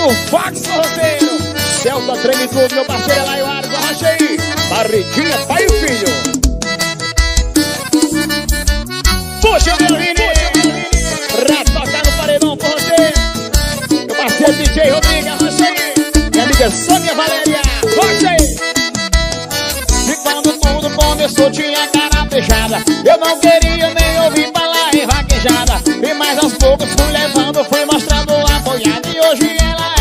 no Fox Roteiro. Celta Treme Clube, meu parceiro lá e o Argo, arraste aí. Barriguinha, pai e filho. Puxa, meu menino. Pra tocar no paredão por você. Meu parceiro DJ Rodrigo, arraste aí. Minha amiga Sônia Valéria, arraste aí. E quando tudo começou tinha cara fechada, eu não queria nem ouvir falar em vaquejada. E mais aos poucos fui levando, fui mostrando a boiada. E hoje ela é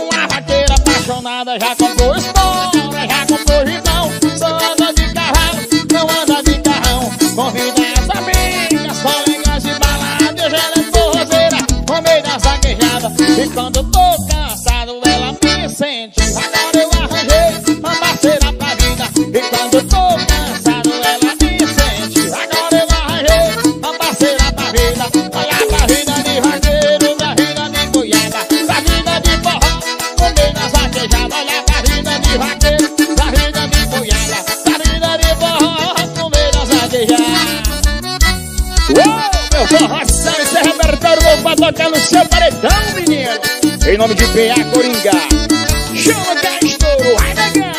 uma vaqueira apaixonada. Já comprou história, já comprou gibão. Só anda de cavalo, não anda de carrão. Convida as amigas, colegas de balada. Hoje ela é forrozeira, no meio das vaquejadas. E quando eu tô cansado ela me sente. Agora eu arranjei uma parceira pra vida. E quando eu tô cansado, ela me sente. Agora eu arranjei uma parceira pra vida. Olha pra vida de vaqueiro, pra vida de boiada, pra vida de forró, também nas vaquejadas. Olha pra vida de vaqueiro, pra vida de boiada, pra vida de forró, também nas vaquejadas. Uou, meu forroção, esse é repertório novo pra tocar no seu paredão, menino. Em nome de P.A. Coringa, chama que é estouro, ai negão.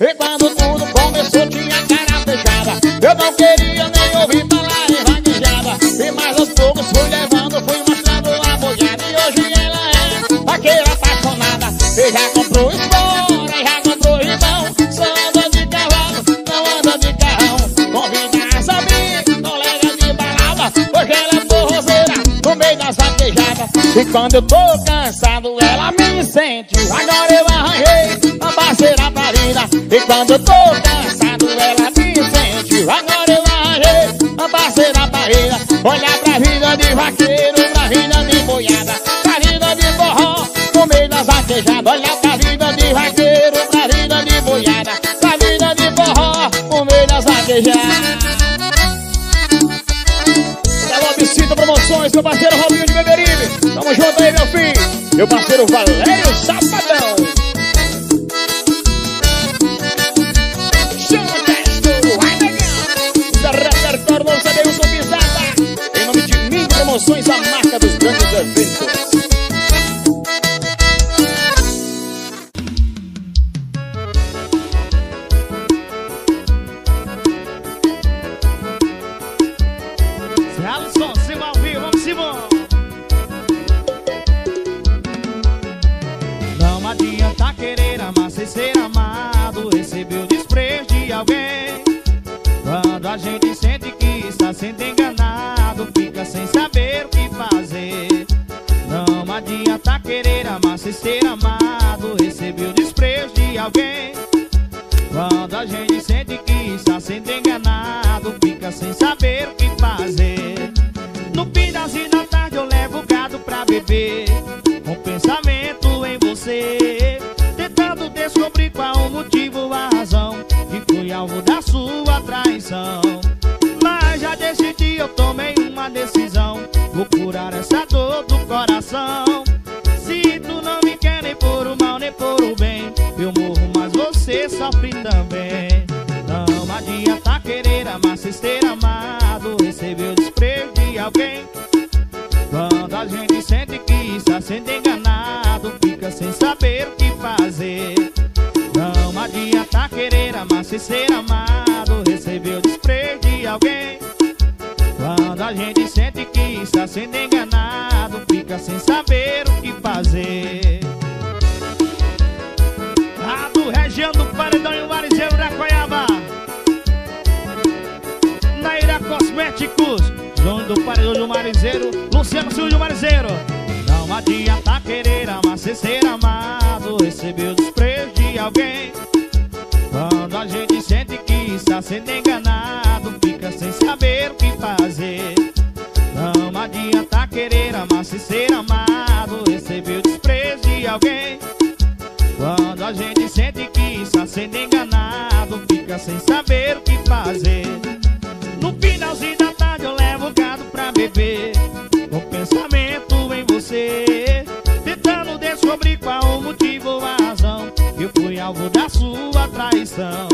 E quando tudo começou tinha cara fechada, eu não queria nem ouvir falar em vaquejada. E mais aos poucos fui levando, fui mostrando a boiada. E hoje ela é vaqueira apaixonada. E já comprou espora, já comprou ribão. Só anda de cavalo, não anda de carrão. Convida as amigas, colega de balada. Hoje ela é forrozeira, no meio das vaquejadas. E quando eu tô cansado ela me sente. Agora eu arranjei uma parceira pra vida. E quando eu tô cansado, ela me sente. Agora eu arranjei uma parceira barreira. Olha pra vida de vaqueiro, pra vida de boiada, pra vida de forró, no meio das vaquejadas. Olha pra vida de vaqueiro, pra vida de boiada, pra vida de forró, no meio das vaquejadas. Alô, Bicita Promoções, meu parceiro Robinho de Beberibe. Tamo junto aí, meu filho. Meu parceiro Valério Sabadão. Em nome de mim, promoções, a marca dos grandes eventos. Alisson, Simão, vamos, Simão. Não adianta querer amar sem ser amado. Recebeu desprezo de alguém. Quando a gente sente que está sendo enganado, fica sem saber o que fazer. Não adianta querer amar sem ser amado. Recebeu desprezo de alguém. Quando a gente sente que está sendo enganado, fica sem saber o que fazer. No fim das e da tarde eu levo o gado pra beber, com pensamento em você, tentando descobrir qual o motivo, a razão que foi alvo da sua traição. Já decidi, eu tomei uma decisão, vou curar essa dor do coração. Se tu não me quer nem por o mal nem por o bem, eu morro, mas você sofre também. Não adianta querer amar sem ser amado. Recebeu desprezo de alguém. Quando a gente sente que está sendo enganado, fica sem saber o que fazer. Não adianta querer amar sem ser amado. Recebeu desprezo de alguém. Quando a gente sente que está sendo enganado, fica sem saber o que fazer. A do região do Paredão e o Arizeiro da Coiaba, Naira Cosméticos, João do Paredão do Marizeiro, Luciano Silvio do Marizeiro. Não adianta querer amar sem ser amado. Recebeu desprezo de alguém. Quando a gente sente que está sendo enganado, fica sem saber o que fazer. Não adianta querer amar sem ser amado. Recebeu desprezo de alguém. Quando a gente sente que está sendo enganado, fica sem saber o que fazer. No finalzinho da tarde eu levo o gado pra beber, com pensamento em você, tentando descobrir qual o motivo, a razão que eu fui alvo da sua traição.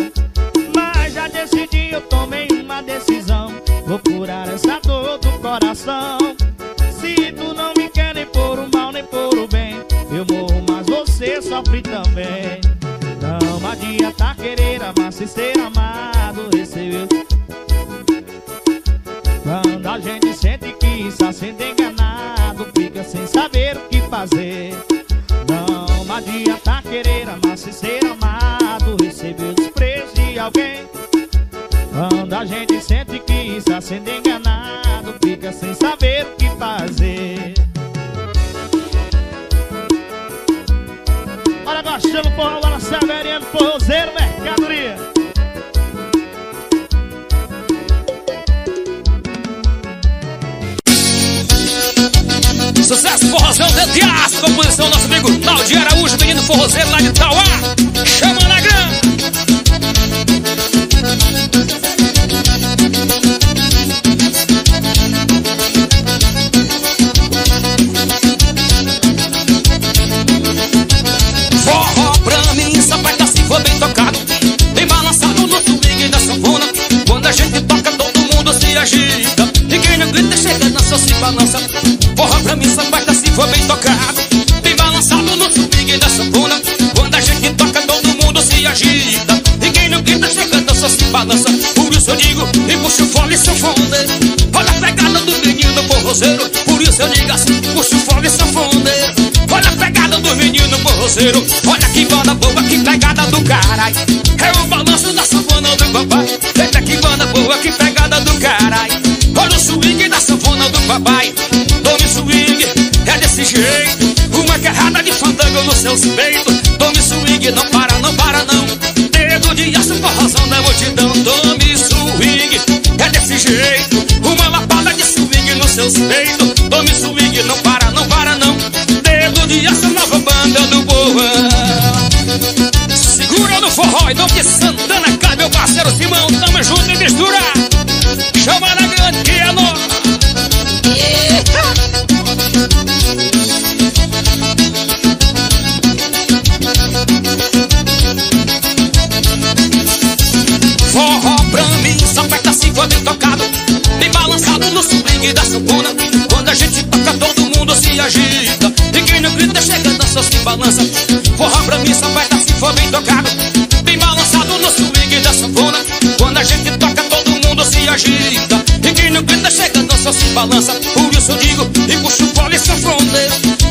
Mas já decidi, eu tomei uma decisão, vou curar essa dor do coração. Se tu não me quer nem por o mal nem por o bem, sofre também. Não adianta querer amar se ser amado recebeu. Quando a gente sente que está sendo enganado, fica sem saber o que fazer. Não adianta querer amar se ser amado recebeu desprezo de alguém. Quando a gente sente que está sendo enganado, fica sem saber o que fazer. Olha, gostando, porra, lá na Saveria, porra, zero mercadoria. Sucesso, forrozão, dentro de aço, composição nosso amigo Naldi Araújo, menino forrozeiro lá de Tauá, chama na grama. Forró pra mim só vai dar se for bem tocado, bem balançado no swing da sanfona. Quando a gente toca todo mundo se agita, ninguém não grita, chega, dança, se balança. Forró pra mim só vai dar se for bem tocado, bem balançado no swing da sanfona. Quando a gente toca todo mundo se agita, ninguém não grita, chega, dança, se balança. Por isso eu digo, e puxa o fole e sanfona. Olha a pegada do menino forrozeiro. Por isso eu digo assim, puxa o fole e sanfona. Olha a pegada do menino forrozeiro. Olha que banda boa, que pegada do carai. É o balanço da sanfona do papai. Eita, que banda boa, que pegada do carai. Olha o swing da sanfona do papai. Tome swing, é desse jeito. Uma carrada de fandango no seu peito. Tome swing, não para, não para, não. Dedo de aço, forrozão da multidão. Tome swing, é desse jeito. Uma lapada de swing no seu peito. Tome swing, não para, não para, não. E essa nova banda do Boa, segura no forró e não que Santana, Caio, meu parceiro Simão, tamo junto e mistura. Chama na grande que é nó. Forró pra mim só vai dar se for bem tocado, bem balançado no swing da sanfona. Quando a gente toca todo mundo se agita, ninguém não grita, chega, dança, se balança. Forró pra mim só vai dar se for bem tocado, bem balançado no swing da sanfona. Quando a gente toca todo mundo se agita, ninguém não grita, chega, dança, se balança. Por isso eu digo, e puxa o fole e sanfona.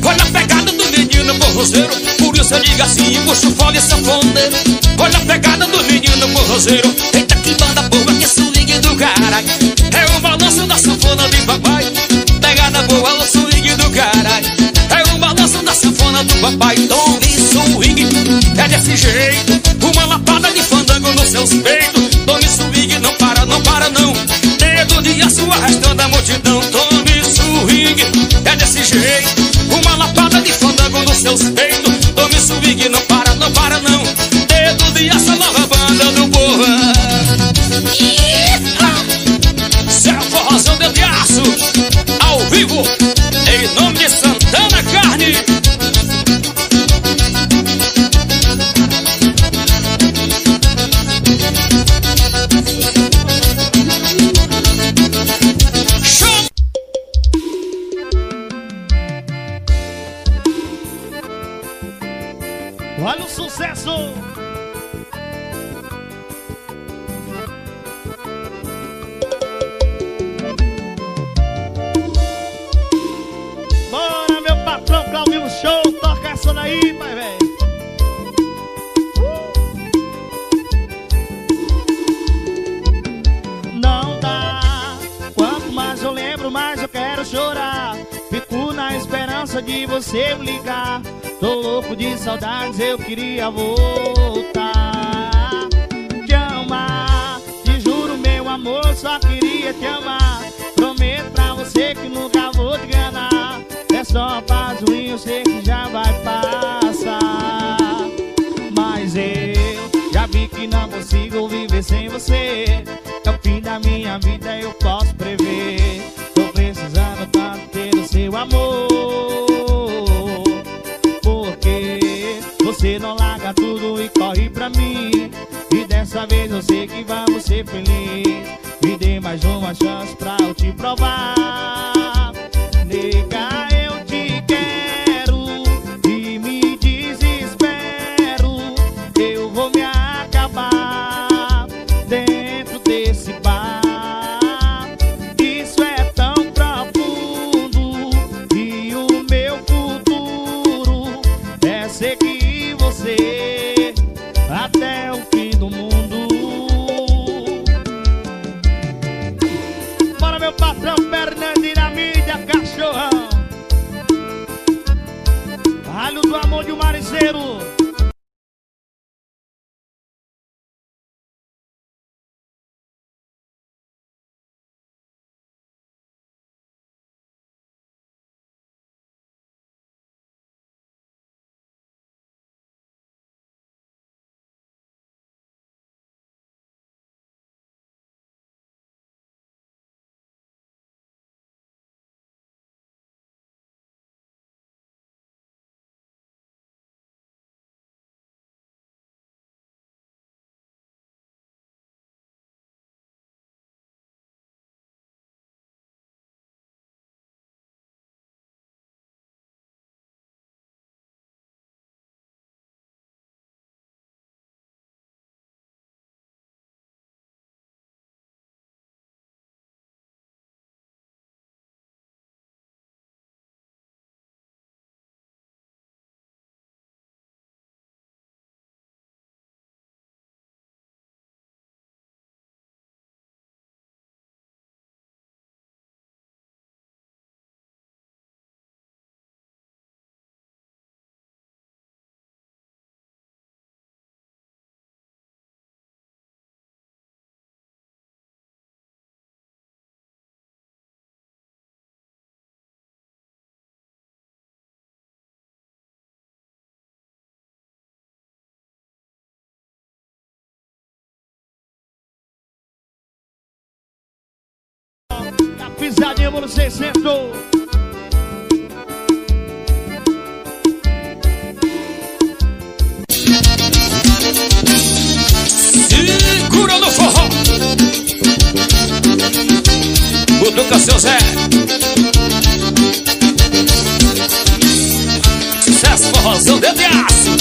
Olha a pegada do menino forrozeiro. Por isso eu digo assim, e puxa o fole e sanfona. Olha a pegada do menino forrozeiro. Eita, que banda boa, que swing do caralho. É o balanço da sanfona de papai. Pegada boa, o swing do caralho. Da sanfona do papai, tome swing, é desse jeito. Uma lapada de fandango nos seus peitos. Tome swing, não para, não para, não. Dedo de aço arrastando a multidão. Tome swing, é desse jeito. Uma lapada de fandango nos seus peitos. Tome swing, não para, não para, não. Dedo de aço, nova banda do Boa. Zé Forrozão, dedo de aço, ao vivo, em nome de Santana Carne. Olha o sucesso. Bora, meu patrão, pra ouvir o show. Toca essa daí, pai, velho. Não dá. Quanto mais eu lembro, mais eu quero chorar. Fico na esperança de você me ligar. Tô louco de saudades, eu queria voltar. Te amar, te juro meu amor, só queria te amar. Prometo pra você que nunca vou te enganar. É só paz ruim, eu sei que já vai passar. Mas eu já vi que não consigo viver sem você. É o fim da minha vida, eu posso prever. Tô precisando tanto ter o seu amor. Você não larga tudo e corre pra mim. E dessa vez eu sei que vamos ser feliz. Me dê mais uma chance pra eu te provar. Nega, eu te quero e me desespero. piseiro. Pisadinha número 600. E cura do forró. Butuca seu Zé. Sucesso forrozão dentro de aço.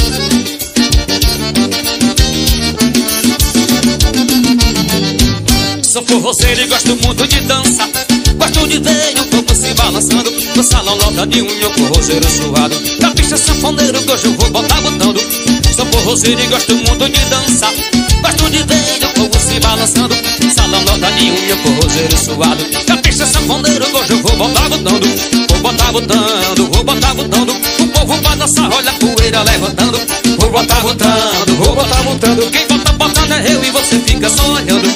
Sou forrozeiro e gosto muito de dança. Gosto de ver o corpo se balançando no salão lota de um meu forrozeiro suado. Na pista sanfoneiro que hoje eu vou botar botando. Sou forrozeiro e gosto muito de dança. Gosto de ver o corpo se balançando no salão lota de um meu forrozeiro suado. Na pista sanfoneiro que hoje eu vou botar botando. Vou botar botando, vou botar botando. O povo vai dançar, olha a poeira levantando. Vou botar botando, vou botar botando. Quem bota botando é eu e você fica só olhando.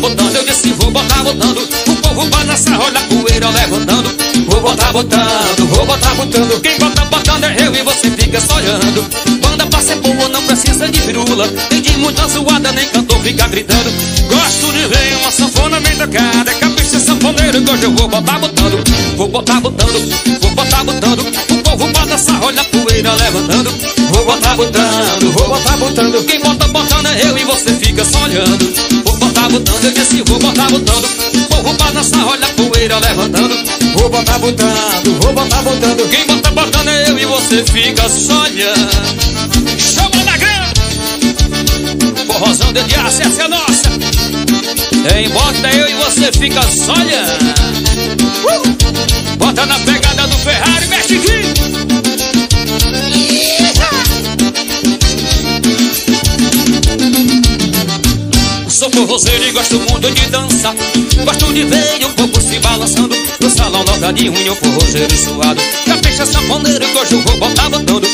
Botando, eu disse vou botar botando. O povo vai nessa roda, poeira levantando. Vou botar botando, vou botar botando. Quem bota botando é eu e você fica só olhando. Banda pra ser boa não precisa de virula, nem de muita zoada, nem cantor fica gritando. Gosto de ver uma sanfona bem tocada. É capricho sanfoneiro que hoje eu vou botar botando. Vou botar botando, vou botar botando. O povo vai nessa roda, poeira levantando. Vou botar botando, vou botar botando. Quem bota botando é eu e você fica só olhando. Botando, eu disse vou botar botando. O povo vai dançar, olha a poeira levantando. Vou botar botando, vou botar botando. Quem bota botando é eu e você fica só olhando. Chama na grana. Forrozão de aço, essa é nossa. Quem bota eu e você fica só olhando. Bota na pegada do Ferrari, mexe aqui. Sou forrozeiro e gosto muito de dança. Gosto de ver o corpo se balançando no salão lota de unha, o forrozeiro suado. Capricha sanfoneiro que hoje eu vou botar botando.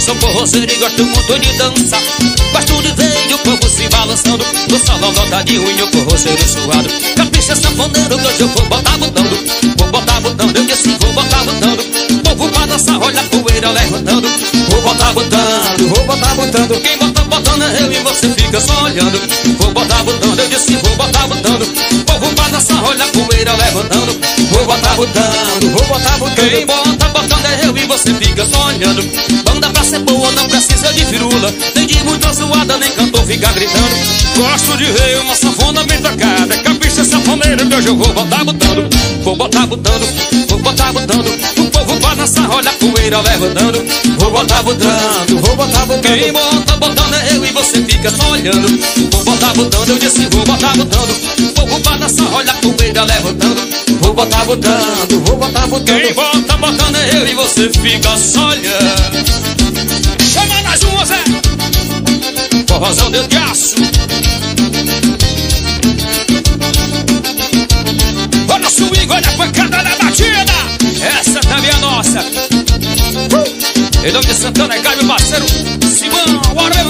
Sou forrozeiro e gosto muito de dança. Gosto de ver o corpo se balançando no salão lota de unha, o forrozeiro suado. Capricha sanfoneiro que hoje eu vou botar botando. Vou botar botando, eu disse vou botar botando. O povo pra dançar, olha a poeira levantando. Vou botar botando, vou botar botando. Quem bota botando é eu e você fica só olhando. Vou botar botando, eu disse vou botar botando. O povo pra dançar, olha a poeira levantando. Vou botar botando, vou botar botando. Quem bota botando é eu e você fica só olhando. Banda pra ser boa não precisa de firula, nem de muita zoada, nem cantor fica gritando. Gosto de ver uma sanfona bem tocada. É capricha sanfoneiro que hoje eu vou botar botando. Vou botar botando, vou botar botando. O povo pra dançar, olha a poeira levantando. Vou botar botando, vou botar botando. Quem bota botando é eu e você fica só olhando. Vou botar botando, eu disse vou botar botando. O povo pra dançar, olha a poeira levantando. Vou botar botando, vou botar botando. Quem bota botando é eu e você fica só olhando. Chama nas ruas, é forrozão dentro de aço. Olha o swing, olha a pancada da batida. Essa também é nossa. Em nome de Santana, Caio, parceiro Simão, bora!